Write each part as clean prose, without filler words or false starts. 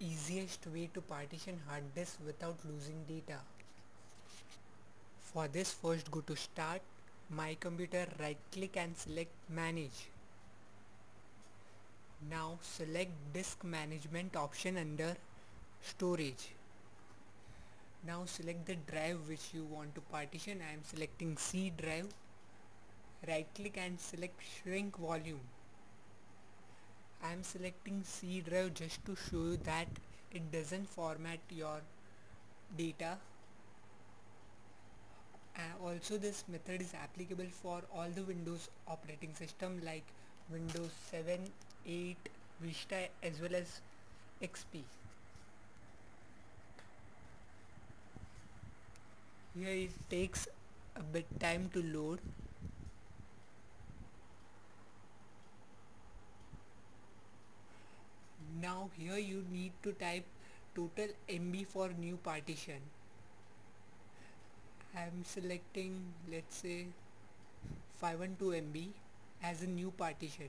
easiest way to partition hard disk without losing data. For this, first go to Start, My Computer, right click and select Manage. Now select Disk Management option under Storage. Now select the drive which you want to partition. I am selecting C drive. Right click and select Shrink Volume. I am selecting C drive just to show you that it doesn't format your data. Also, this method is applicable for all the Windows operating system like Windows 7, 8, Vista as well as XP. Here it takes a bit time to load. Now here you need to type total MB for new partition. I am selecting, let's say, 512 MB as a new partition.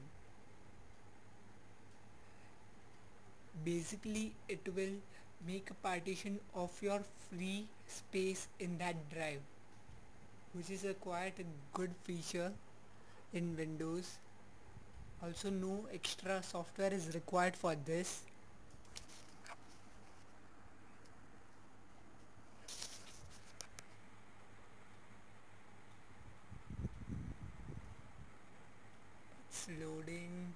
Basically it will make a partition of your free space in that drive, which is a quite a good feature in Windows. Also, no extra software is required for this. It's loading.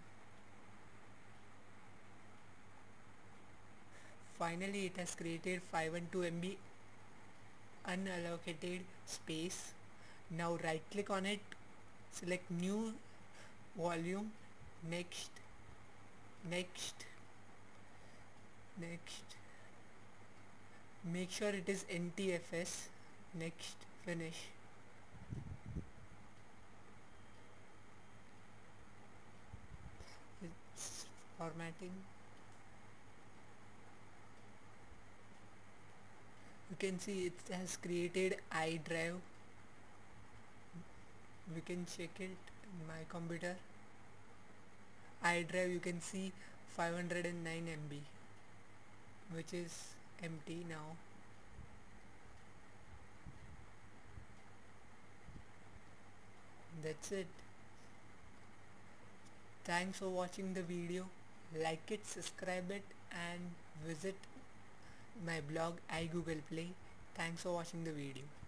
Finally, it has created 512 MB unallocated space. Now right click on it, select New Volume, Next. Make sure it is NTFS. Next, Finish. It's formatting. You can see it has created iDrive. We can check it in My Computer. iDrive, you can see 509 MB, which is empty now. That's it. Thanks for watching the video. Like it, subscribe it, and visit my blog iGoogle Play. Thanks for watching the video.